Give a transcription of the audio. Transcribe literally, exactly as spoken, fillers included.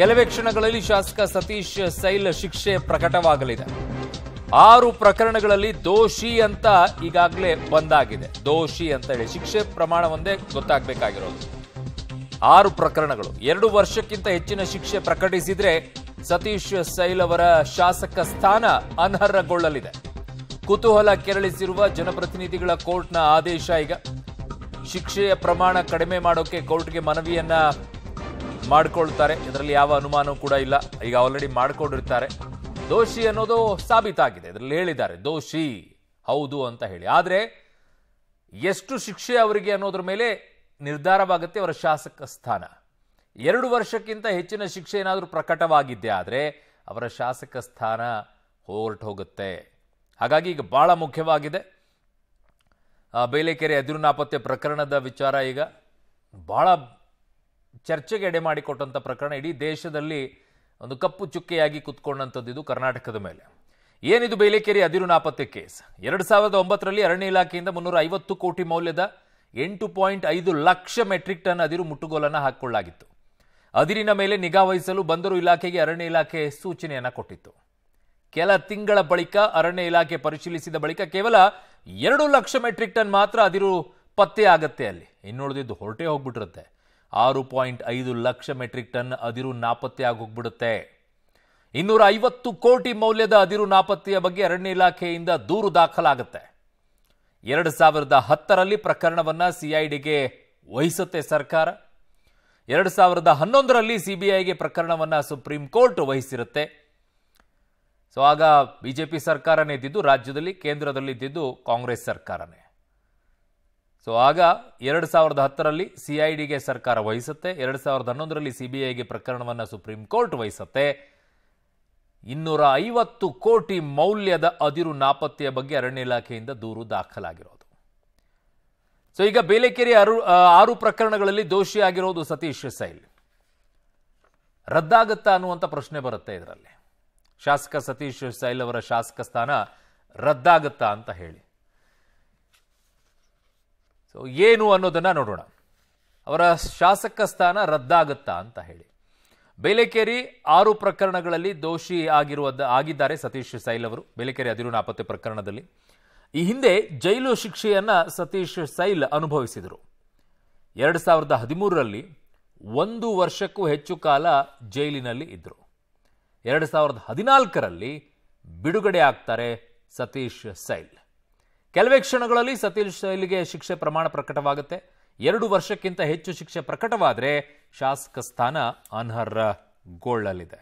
ಕೆಲವೇ ಕ್ಷಣಗಳಲ್ಲಿ ಶಾಸಕ ಸತೀಶ್ ಸೈಲ್ ಶಿಕ್ಷೆ ಪ್ರಕಟವಾಗಲಿದೆ. ಆರು ಪ್ರಕರಣಗಳಲ್ಲಿ ದೋಷಿ ಅಂತ ಈಗಾಗಲೇ ಬಂದಾಗಿದೆ. ದೋಷಿ ಅಂತ ಹೇಳಿ ಶಿಕ್ಷೆ ಪ್ರಮಾಣ ಒಂದೇ ಗೊತ್ತಾಗಬೇಕಾಗಿರೋದು. ಆರು ಪ್ರಕರಣಗಳು ಎರಡು ವರ್ಷಕ್ಕಿಂತ ಹೆಚ್ಚಿನ ಶಿಕ್ಷೆ ಪ್ರಕಟಿಸಿದ್ರೆ ಸತೀಶ್ ಸೈಲ್ ಅವರ ಶಾಸಕ ಸ್ಥಾನ ಅನರ್ಹಗೊಳ್ಳಲಿದೆ. ಕುತೂಹಲ ಕೆರಳಿಸಿರುವ ಜನಪ್ರತಿನಿಧಿಗಳ ಕೋರ್ಟ್ನ ಆದೇಶ ಈಗ. ಶಿಕ್ಷೆಯ ಪ್ರಮಾಣ ಕಡಿಮೆ ಮಾಡೋಕೆ ಕೋರ್ಟ್ಗೆ ಮನವಿಯನ್ನ ಮಾಡಿಕೊಳ್ತಾರೆ. ಇದರಲ್ಲಿ ಯಾವ ಅನುಮಾನವೂ ಕೂಡ ಇಲ್ಲ. ಈಗ ಆಲ್ರೆಡಿ ಮಾಡಿಕೊಂಡಿರ್ತಾರೆ. ದೋಷಿ ಅನ್ನೋದು ಸಾಬೀತಾಗಿದೆ, ಇದರಲ್ಲಿ ಹೇಳಿದ್ದಾರೆ ದೋಷಿ ಹೌದು ಅಂತ ಹೇಳಿ. ಆದರೆ ಎಷ್ಟು ಶಿಕ್ಷೆ ಅವರಿಗೆ ಅನ್ನೋದ್ರ ಮೇಲೆ ನಿರ್ಧಾರವಾಗುತ್ತೆ ಅವರ ಶಾಸಕ ಸ್ಥಾನ. ಎರಡು ವರ್ಷಕ್ಕಿಂತ ಹೆಚ್ಚಿನ ಶಿಕ್ಷೆ ಏನಾದರೂ ಪ್ರಕಟವಾಗಿದ್ದೆ ಆದರೆ ಅವರ ಶಾಸಕ ಸ್ಥಾನ ಹೊರಟು ಹೋಗುತ್ತೆ. ಹಾಗಾಗಿ ಈಗ ಭಾಳ ಮುಖ್ಯವಾಗಿದೆ ಬೇಲೆಕೆರೆ ಅದಿರು ನಾಪತ್ತೆ ಪ್ರಕರಣದ ವಿಚಾರ. ಈಗ ಭಾಳ ಚರ್ಚೆಗೆ ಎಡೆ ಮಾಡಿಕೊಟ್ಟಂಥ ಪ್ರಕರಣ. ಇಡೀ ದೇಶದಲ್ಲಿ ಒಂದು ಕಪ್ಪು ಚುಕ್ಕೆಯಾಗಿ ಕುತ್ಕೊಂಡಂಥದ್ದು ಇದು ಕರ್ನಾಟಕದ ಮೇಲೆ. ಏನಿದು ಬೇಲೆಕೆರೆ ಅದಿರು ನಾಪತ್ತೆ ಕೇಸ್? ಎರಡು ಸಾವಿರದ ಒಂಬತ್ತರಲ್ಲಿ ಅರಣ್ಯ ಇಲಾಖೆಯಿಂದ ಮುನ್ನೂರ ಐವತ್ತು ಕೋಟಿ ಮೌಲ್ಯದ ಎಂಟು ಪಾಯಿಂಟ್ ಐದು ಲಕ್ಷ ಮೆಟ್ರಿಕ್ ಟನ್ ಅದಿರು ಮುಟ್ಟುಗೋಲನ್ನು ಹಾಕಿಕೊಳ್ಳಲಾಗಿತ್ತು. ಅದಿರಿನ ಮೇಲೆ ನಿಗಾ ವಹಿಸಲು ಬಂದರು ಇಲಾಖೆಗೆ ಅರಣ್ಯ ಇಲಾಖೆ ಸೂಚನೆಯನ್ನು ಕೊಟ್ಟಿತ್ತು. ಕೆಲ ತಿಂಗಳ ಬಳಿಕ ಅರಣ್ಯ ಇಲಾಖೆ ಪರಿಶೀಲಿಸಿದ ಬಳಿಕ ಕೇವಲ ಎರಡು ಲಕ್ಷ ಮೆಟ್ರಿಕ್ ಟನ್ ಮಾತ್ರ ಅದಿರು ಪತ್ತೆ ಆಗತ್ತೆ. ಅಲ್ಲಿ ಇನ್ನುಳಿದಿದ್ದು ಹೊರಟೇ ಹೋಗ್ಬಿಟ್ಟಿರುತ್ತೆ. ಆರು ಪಾಯಿಂಟ್ ಐದು ಲಕ್ಷ ಮೆಟ್ರಿಕ್ ಟನ್ ಅದಿರು ನಾಪತ್ತೆ ಆಗೋಗ್ಬಿಡುತ್ತೆ. ಇನ್ನೂರ ಐವತ್ತು ಕೋಟಿ ಮೌಲ್ಯದ ಅದಿರು ನಾಪತ್ತೆಯ ಬಗ್ಗೆ ಅರಣ್ಯ ಇಲಾಖೆಯಿಂದ ದೂರು ದಾಖಲಾಗುತ್ತೆ. ಎರಡು ಸಾವಿರದ ಹತ್ತರಲ್ಲಿ ಪ್ರಕರಣವನ್ನು ಸಿಐಡಿಗೆ ವಹಿಸುತ್ತೆ ಸರ್ಕಾರ. ಎರಡು ಸಾವಿರದ ಹನ್ನೊಂದರಲ್ಲಿ ಸಿಬಿಐಗೆ ಪ್ರಕರಣವನ್ನು ಸುಪ್ರೀಂ ಕೋರ್ಟ್ ವಹಿಸಿರುತ್ತೆ. ಸೊ ಆಗ ಬಿ ಜೆ ಪಿ ಸರ್ಕಾರನೇ ಇದ್ದಿದ್ದು ರಾಜ್ಯದಲ್ಲಿ, ಕೇಂದ್ರದಲ್ಲಿ ಇದ್ದಿದ್ದು ಕಾಂಗ್ರೆಸ್ ಸರ್ಕಾರನೇ. ಸೊ ಆಗ ಎರಡು ಸಾವಿರದ ಹತ್ತರಲ್ಲಿ ಸಿ ಐ ಡಿಗೆ ಸರ್ಕಾರ ವಹಿಸುತ್ತೆ. ಎರಡು ಸಾವಿರದ ಹನ್ನೊಂದರಲ್ಲಿ ಸಿ ಬಿ ಐಗೆ ಪ್ರಕರಣವನ್ನು ಸುಪ್ರೀಂ ಕೋರ್ಟ್ ವಹಿಸುತ್ತೆ. ಇನ್ನೂರ ಐವತ್ತು ಕೋಟಿ ಮೌಲ್ಯದ ಅದಿರು ನಾಪತ್ತೆಯ ಬಗ್ಗೆ ಅರಣ್ಯ ಇಲಾಖೆಯಿಂದ ದೂರು ದಾಖಲಾಗಿರೋದು. ಸೊ ಈಗ ಬೇಲೆಕೆರೆ ಆರು ಆರು ಪ್ರಕರಣಗಳಲ್ಲಿ ದೋಷಿಯಾಗಿರೋದು ಸತೀಶ್ ಸೈಲ್. ರದ್ದಾಗುತ್ತಾ ಅನ್ನುವಂಥ ಪ್ರಶ್ನೆ ಬರುತ್ತೆ ಇದರಲ್ಲಿ. ಶಾಸಕ ಸತೀಶ್ ಸೈಲ್ ಅವರ ಶಾಸಕ ಸ್ಥಾನ ರದ್ದಾಗುತ್ತಾ ಅಂತ ಹೇಳಿ. ಸೊ ಏನು ಅನ್ನೋದನ್ನು ನೋಡೋಣ. ಅವರ ಶಾಸಕ ಸ್ಥಾನ ರದ್ದಾಗುತ್ತಾ ಅಂತ ಹೇಳಿ. ಬೇಲೆಕೆರೆ ಆರು ಪ್ರಕರಣಗಳಲ್ಲಿ ದೋಷಿ ಆಗಿರುವ ಆಗಿದ್ದಾರೆ ಸತೀಶ್ ಸೈಲ್ ಅವರು. ಬೇಲೆಕೆರೆ ಅದಿರು ನಾಪತ್ತೆ ಪ್ರಕರಣದಲ್ಲಿ ಈ ಹಿಂದೆ ಜೈಲು ಶಿಕ್ಷೆಯನ್ನು ಸತೀಶ್ ಸೈಲ್ ಅನುಭವಿಸಿದರು. ಎರಡು ಸಾವಿರದ ಹದಿಮೂರರಲ್ಲಿ ಒಂದು ವರ್ಷಕ್ಕೂ ಹೆಚ್ಚು ಕಾಲ ಜೈಲಿನಲ್ಲಿ ಇದ್ದರು. ಎರಡು ಸಾವಿರದ ಹದಿನಾಲ್ಕರಲ್ಲಿ ಬಿಡುಗಡೆ ಆಗ್ತಾರೆ ಸತೀಶ್ ಸೈಲ್. ಕೆಲವೇ ಕ್ಷಣಗಳಲ್ಲಿ ಸತೀಶ್ ಸೈಲ್ಗೆ ಶಿಕ್ಷೆ ಪ್ರಮಾಣ ಪ್ರಕಟವಾಗುತ್ತೆ. ಎರಡು ವರ್ಷಕ್ಕಿಂತ ಹೆಚ್ಚು ಶಿಕ್ಷೆ ಪ್ರಕಟವಾದರೆ ಶಾಸಕ ಸ್ಥಾನ ಅನರ್ಹಗೊಳ್ಳಲಿದೆ.